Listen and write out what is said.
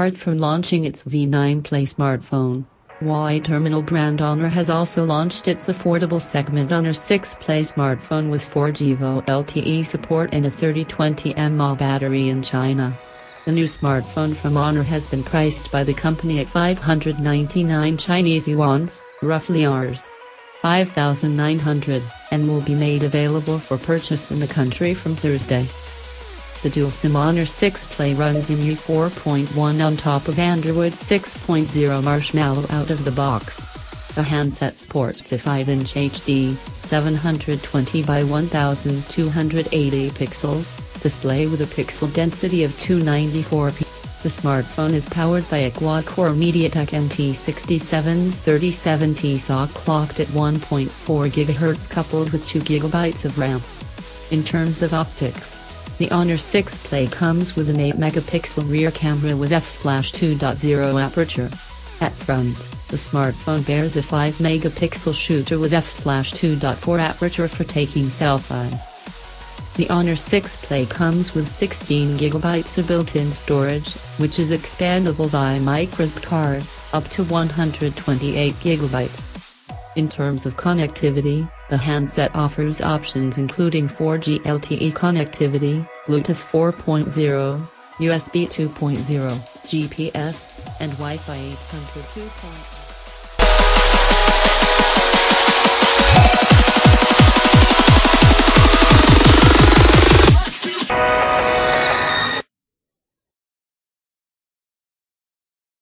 apart from launching its V9 Play smartphone, Huawei terminal brand Honor has also launched its affordable segment Honor 6 Play smartphone with 4G VoLTE support and a 3020 mAh battery in China. The new smartphone from Honor has been priced by the company at 599 Chinese yuans, roughly $5,900, and will be made available for purchase in the country from Thursday. The dual SIM Honor 6 Play runs in U4.1 on top of Android 6.0 Marshmallow out of the box. The handset sports a 5-inch HD, 720 by 1280 pixels, display with a pixel density of 294p. The smartphone is powered by a quad-core MediaTek MT6737T SoC clocked at 1.4 GHz coupled with 2 GB of RAM. In terms of optics, the Honor 6 Play comes with an 8-megapixel rear camera with f/2.0 aperture. At front, the smartphone bears a 5-megapixel shooter with f/2.4 aperture for taking selfie. The Honor 6 Play comes with 16 GB of built-in storage, which is expandable via microSD card, up to 128 GB. In terms of connectivity, the handset offers options including 4G LTE connectivity, Bluetooth 4.0, USB 2.0, GPS, and Wi-Fi 802.0.